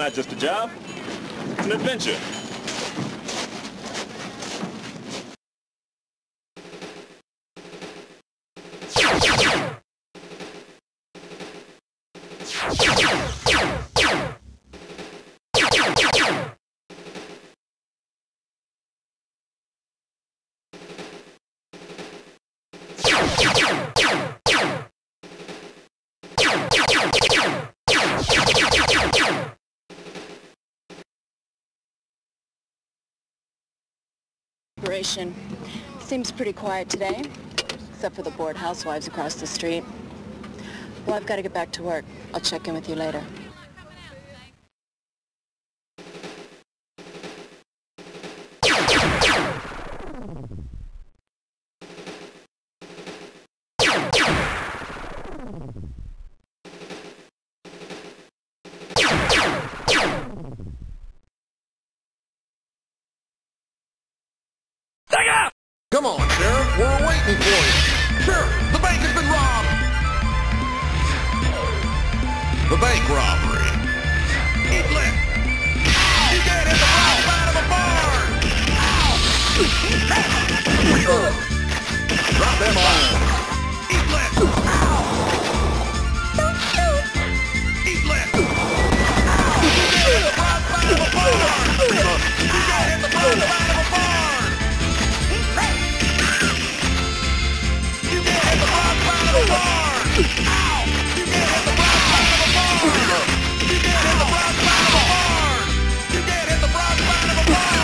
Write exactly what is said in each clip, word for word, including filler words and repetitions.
not just a job, it's an adventure. Operation. Seems pretty quiet today, except for the bored housewives across the street. Well, I've got to get back to work. I'll check in with you later. Come on, Sheriff, we're waiting for you. Sheriff, the bank has been robbed. The bank robbery. Eat lip. You got hit the rope out of a barn. Ow! Drop them off. Eat lip. Ow! Eat lip. Ow! You got hit the rope out of a barn. You got hit the rope out of a barn. Ow! You can't hit the broad side of a barn! You can't hit the broad side of a barn!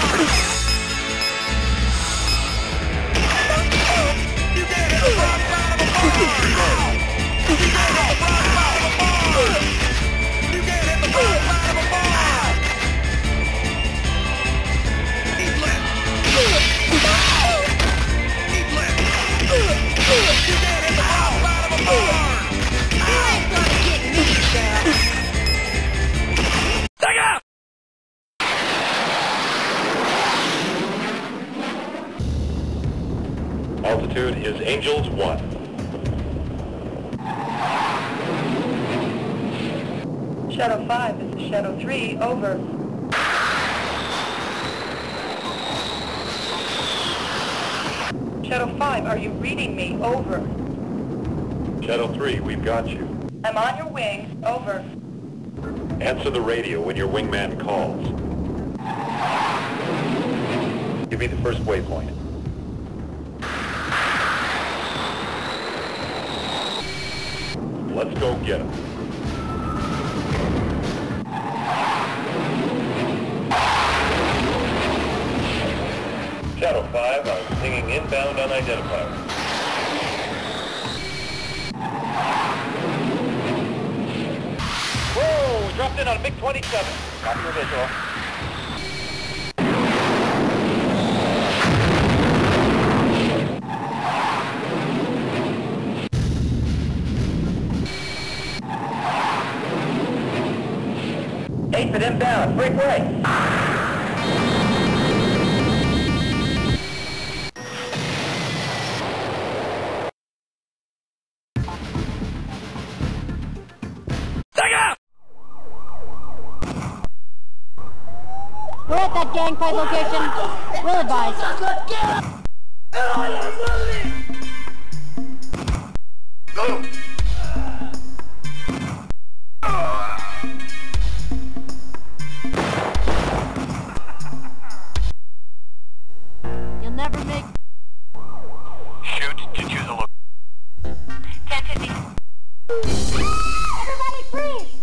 You can't hit the broad side of a barn! You can't hit the broad side of a barn! You can't hit the broad side of a barn! You can't hit the broad side of a barn! Eat left! Eat left! You can't hit the broad! Oh, I'm not getting me, Sheriff. Take off! Altitude is Angels one. Shadow five is Shadow three, over. Shadow five, are you reading me? Over. Shadow three, we've got you. I'm on your wing. Over. Answer the radio when your wingman calls. Give me the first waypoint. Let's go get him. Shadow five, I'm pinging inbound unidentifier. Whoa, we dropped in on a MiG twenty-seven. Copy your visual. Eight for them down. Break way. Gangplank location. We'll advise. Go! You'll never make... Shoot to choose a look. ten fifty. Everybody freeze!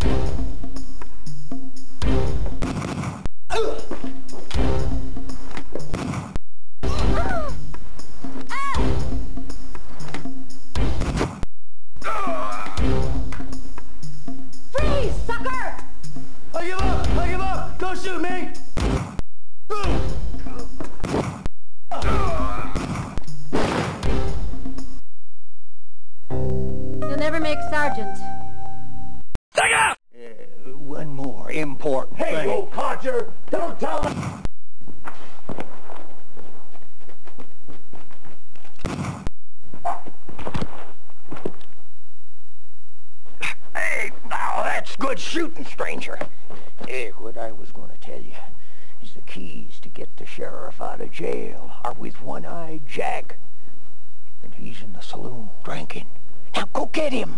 Now that's good shooting, stranger. Eh, what I was going to tell you is the keys to get the sheriff out of jail are with One-Eyed Jack. And he's in the saloon drinking. Now go get him.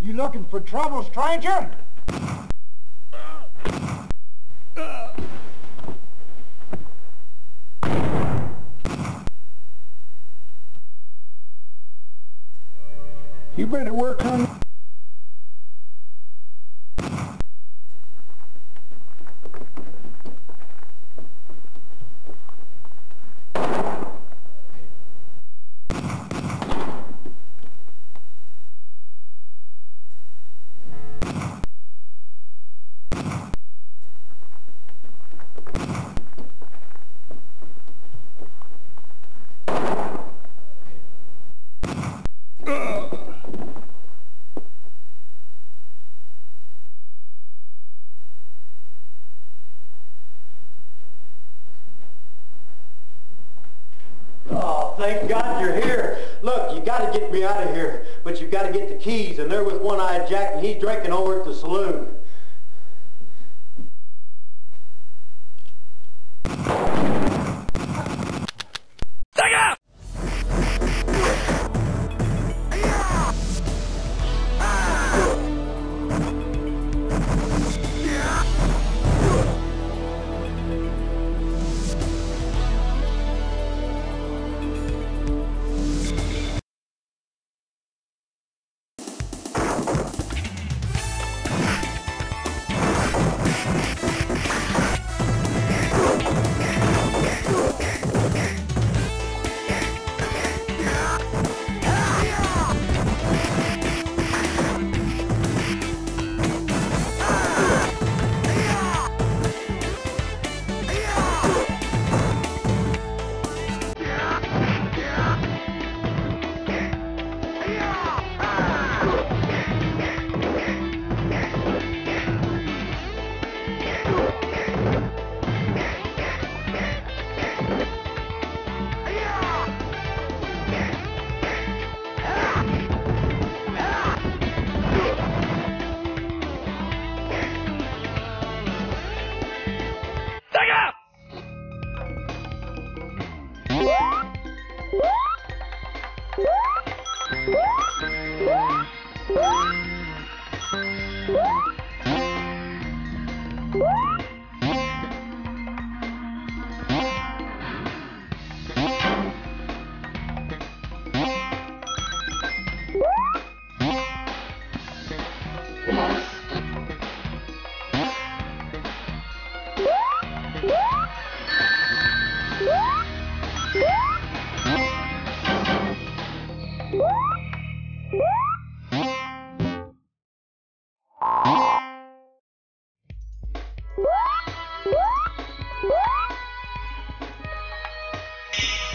You looking for trouble, stranger? You better work on... Thank God you're here. Look, you got to get me out of here, but you've got to get the keys, and they're with One-Eyed Jack, and he's drinking over at the saloon. What? What? What?